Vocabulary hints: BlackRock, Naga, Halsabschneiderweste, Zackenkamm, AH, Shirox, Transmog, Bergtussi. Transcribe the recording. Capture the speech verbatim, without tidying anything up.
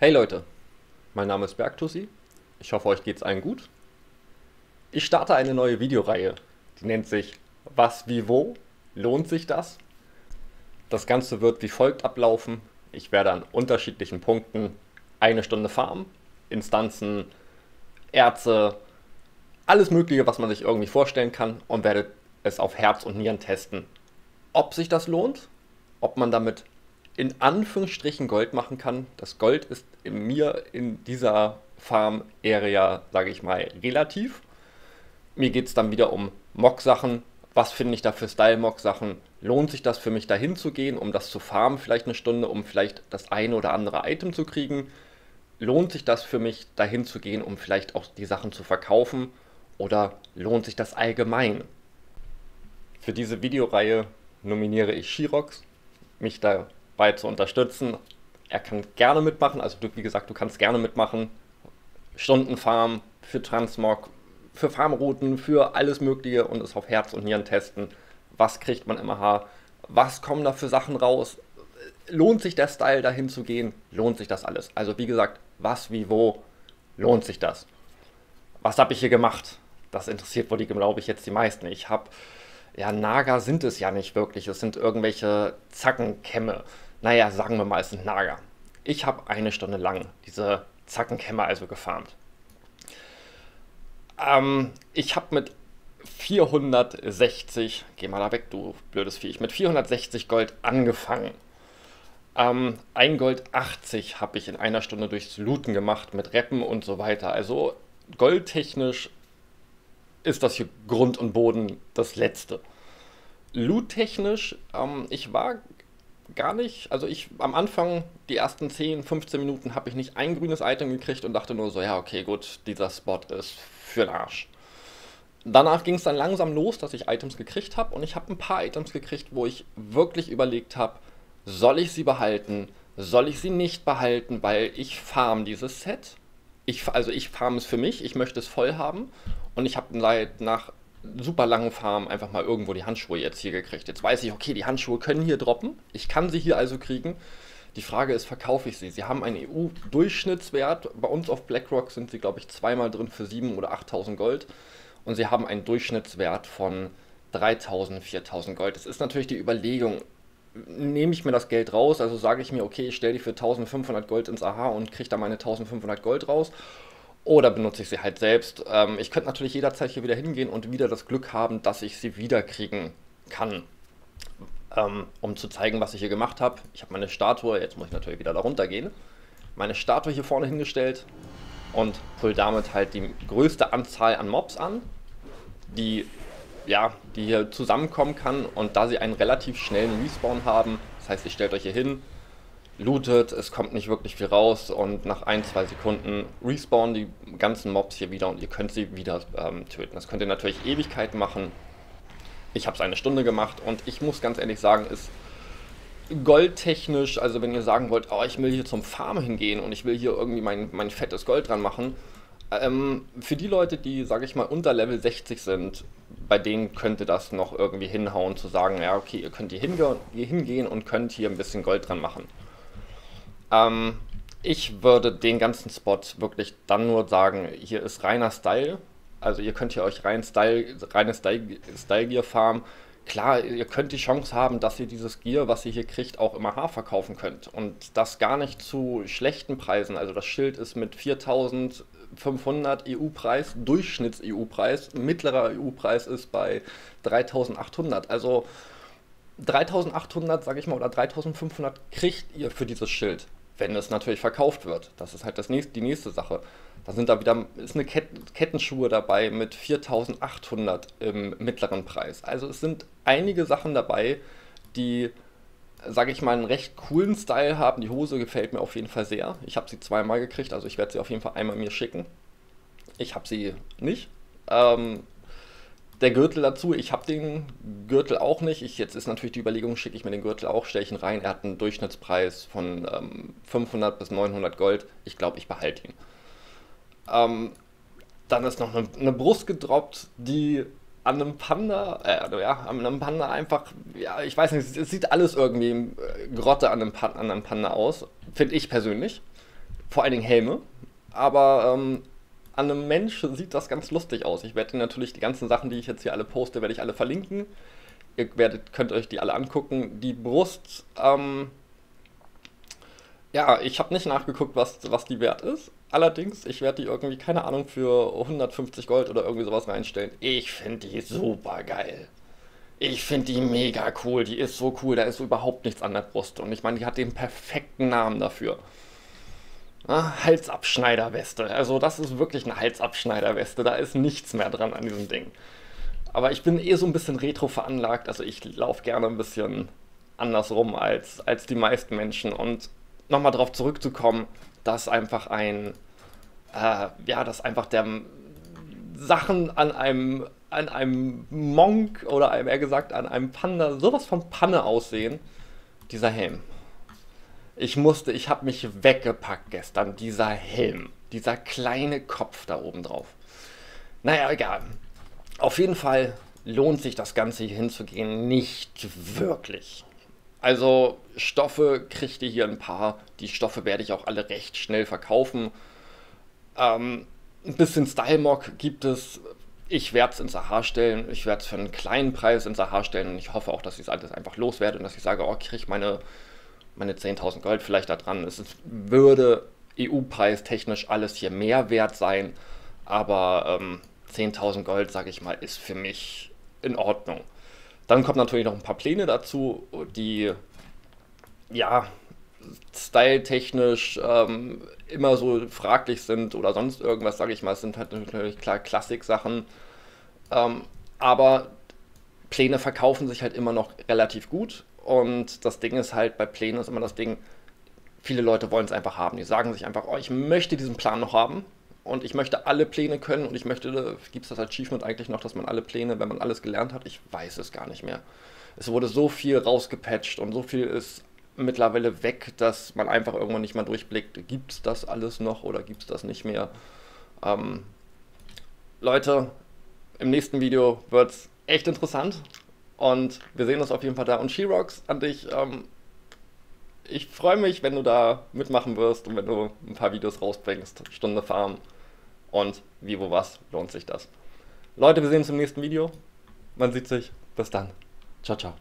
Hey Leute, mein Name ist Bergtussi, ich hoffe euch geht's allen gut. Ich starte eine neue Videoreihe, die nennt sich Was, wie, wo? Lohnt sich das? Das Ganze wird wie folgt ablaufen. Ich werde an unterschiedlichen Punkten eine Stunde farmen, Instanzen, Erze, alles mögliche, was man sich irgendwie vorstellen kann und werde es auf Herz und Nieren testen. Ob sich das lohnt, ob man damit in Anführungsstrichen Gold machen kann. Das Gold ist in mir in dieser Farm-Area, sage ich mal, relativ. Mir geht es dann wieder um Mock-Sachen. Was finde ich da für Style-Mock-Sachen? Lohnt sich das für mich, da hinzugehen, um das zu farmen, vielleicht eine Stunde, um vielleicht das eine oder andere Item zu kriegen? Lohnt sich das für mich, da hinzugehen, um vielleicht auch die Sachen zu verkaufen? Oder lohnt sich das allgemein? Für diese Videoreihe nominiere ich Shirox, mich da bei zu unterstützen. Er kann gerne mitmachen, also du, wie gesagt, du kannst gerne mitmachen. Stundenfarm für Transmog, für Farmrouten, für alles mögliche und es auf Herz und Nieren testen. Was kriegt man im A H? Was kommen da für Sachen raus? Lohnt sich der Style dahin zu gehen? Lohnt sich das alles? Also wie gesagt, was, wie, wo? Lohnt sich das? Was habe ich hier gemacht? Das interessiert wohl die, glaube ich, jetzt die meisten. Ich habe... Ja, Naga sind es ja nicht wirklich, es sind irgendwelche Zackenkämme. Naja, sagen wir mal, es sind Naga. Ich habe eine Stunde lang diese Zackenkämme also gefarmt. Ähm, ich habe mit vierhundertsechzig, geh mal da weg, du blödes Viech, mit vierhundertsechzig Gold angefangen. Ähm, ein Gold achtzig habe ich in einer Stunde durchs Looten gemacht, mit Reppen und so weiter. Also goldtechnisch ist das hier Grund und Boden das Letzte. Loot-technisch, ähm, ich war gar nicht, also ich am Anfang, die ersten zehn, fünfzehn Minuten habe ich nicht ein grünes Item gekriegt und dachte nur so, ja okay, gut, dieser Spot ist für den Arsch. Danach ging es dann langsam los, dass ich Items gekriegt habe und ich habe ein paar Items gekriegt, wo ich wirklich überlegt habe, soll ich sie behalten, soll ich sie nicht behalten, weil ich farm dieses Set. Ich, also ich farm es für mich, ich möchte es voll haben. Und ich habe seit nach super langen Farmen einfach mal irgendwo die Handschuhe jetzt hier gekriegt. Jetzt weiß ich, okay, die Handschuhe können hier droppen. Ich kann sie hier also kriegen. Die Frage ist, verkaufe ich sie? Sie haben einen E U-Durchschnittswert. Bei uns auf BlackRock sind sie, glaube ich, zweimal drin für siebentausend oder achttausend Gold. Und sie haben einen Durchschnittswert von dreitausend, viertausend Gold. Das ist natürlich die Überlegung, nehme ich mir das Geld raus? Also sage ich mir, okay, ich stelle die für eintausendfünfhundert Gold ins A H und kriege da meine eintausendfünfhundert Gold raus. Oder benutze ich sie halt selbst. Ähm, ich könnte natürlich jederzeit hier wieder hingehen und wieder das Glück haben, dass ich sie wieder kriegen kann. Ähm, um zu zeigen, was ich hier gemacht habe. Ich habe meine Statue, jetzt muss ich natürlich wieder da runter gehen, meine Statue hier vorne hingestellt und pull damit halt die größte Anzahl an Mobs an, die, ja, die hier zusammenkommen kann. Und da sie einen relativ schnellen Respawn haben, das heißt, ihr stellt euch hier hin, lootet, es kommt nicht wirklich viel raus und nach ein, zwei Sekunden respawnen die ganzen Mobs hier wieder und ihr könnt sie wieder ähm, töten. Das könnt ihr natürlich Ewigkeiten machen. Ich habe es eine Stunde gemacht und ich muss ganz ehrlich sagen, ist goldtechnisch, also wenn ihr sagen wollt, oh, ich will hier zum Farm hingehen und ich will hier irgendwie mein, mein fettes Gold dran machen, ähm, für die Leute, die, sage ich mal, unter Level sechzig sind, bei denen könnte das noch irgendwie hinhauen, zu sagen, ja okay, ihr könnt hier, hinge hier hingehen und könnt hier ein bisschen Gold dran machen. Ich würde den ganzen Spot wirklich dann nur sagen, hier ist reiner Style, also ihr könnt hier euch rein Style, reine Style, Style Gear farmen. Klar, ihr könnt die Chance haben, dass ihr dieses Gear, was ihr hier kriegt, auch im A H verkaufen könnt und das gar nicht zu schlechten Preisen. Also das Schild ist mit viertausendfünfhundert E U-Preis, Durchschnitts-E U-Preis, mittlerer E U-Preis ist bei dreitausendachthundert, also dreitausendachthundert, sage ich mal, oder dreitausendfünfhundert kriegt ihr für dieses Schild. Wenn es natürlich verkauft wird, das ist halt das nächste, die nächste Sache. Da sind da wieder, ist eine Kettenschuhe dabei mit viertausendachthundert im mittleren Preis. Also es sind einige Sachen dabei, die, sage ich mal, einen recht coolen Style haben. Die Hose gefällt mir auf jeden Fall sehr. Ich habe sie zweimal gekriegt, also ich werde sie auf jeden Fall einmal mir schicken. Ich habe sie nicht. Ähm, Der Gürtel dazu, ich habe den Gürtel auch nicht. Ich, jetzt ist natürlich die Überlegung, schicke ich mir den Gürtel auch, stelle ich ihn rein. Er hat einen Durchschnittspreis von ähm, fünfhundert bis neunhundert Gold. Ich glaube, ich behalte ihn. Ähm, dann ist noch eine, eine Brust gedroppt, die an einem Panda, äh, ja, an einem Panda einfach, ja, ich weiß nicht, es sieht alles irgendwie Grotte an einem, Pan, an einem Panda aus, finde ich persönlich. Vor allen Dingen Helme. Aber ähm, an einem Menschen sieht das ganz lustig aus. Ich werde natürlich die ganzen Sachen, die ich jetzt hier alle poste, werde ich alle verlinken. Ihr werdet, könnt euch die alle angucken. Die Brust, ähm, ja, ich habe nicht nachgeguckt, was, was die wert ist. Allerdings, ich werde die irgendwie, keine Ahnung, für hundertfünfzig Gold oder irgendwie sowas reinstellen. Ich finde die super geil. Ich finde die mega cool. Die ist so cool. Da ist so überhaupt nichts an der Brust. Und ich meine, die hat den perfekten Namen dafür. Na, Halsabschneiderweste. Also das ist wirklich eine Halsabschneiderweste. Da ist nichts mehr dran an diesem Ding. Aber ich bin eh so ein bisschen retro veranlagt. Also ich laufe gerne ein bisschen anders rum als, als die meisten Menschen. Und nochmal darauf zurückzukommen, dass einfach ein, äh, ja, dass einfach der Sachen an einem, an einem Monk oder einem, eher gesagt an einem Panda sowas von Panne aussehen, dieser Helm. Ich musste, ich habe mich weggepackt gestern, dieser Helm, dieser kleine Kopf da oben drauf. Naja, egal. Auf jeden Fall lohnt sich das Ganze hier hinzugehen nicht wirklich. Also Stoffe kriegt ihr hier ein paar. Die Stoffe werde ich auch alle recht schnell verkaufen. Ähm, ein bisschen Style-Mock gibt es. Ich werde es ins A H stellen. Ich werde es für einen kleinen Preis ins A H stellen. Und ich hoffe auch, dass ich es alles einfach loswerde und dass ich sage, oh, ich kriege meine, meine zehntausend Gold vielleicht da dran. Es ist, würde E U-Preis technisch alles hier mehr wert sein. Aber ähm, zehntausend Gold, sage ich mal, ist für mich in Ordnung. Dann kommen natürlich noch ein paar Pläne dazu, die ja styletechnisch ähm, immer so fraglich sind oder sonst irgendwas, sage ich mal. Es sind halt natürlich klar Klassik-Sachen, ähm, aber Pläne verkaufen sich halt immer noch relativ gut und das Ding ist halt, bei Plänen ist immer das Ding, viele Leute wollen es einfach haben. Die sagen sich einfach, oh, ich möchte diesen Plan noch haben. Und ich möchte alle Pläne können und ich möchte, gibt es das Achievement eigentlich noch, dass man alle Pläne, wenn man alles gelernt hat? Ich weiß es gar nicht mehr. Es wurde so viel rausgepatcht und so viel ist mittlerweile weg, dass man einfach irgendwann nicht mal durchblickt, gibt es das alles noch oder gibt es das nicht mehr? Ähm, Leute, im nächsten Video wird es echt interessant und wir sehen uns auf jeden Fall da. Und Shirox, an dich, ähm, ich freue mich, wenn du da mitmachen wirst und wenn du ein paar Videos rausbringst, Stunde Farm. Und wie, wo, was, lohnt sich das. Leute, wir sehen uns im nächsten Video. Man sieht sich. Bis dann. Ciao, ciao.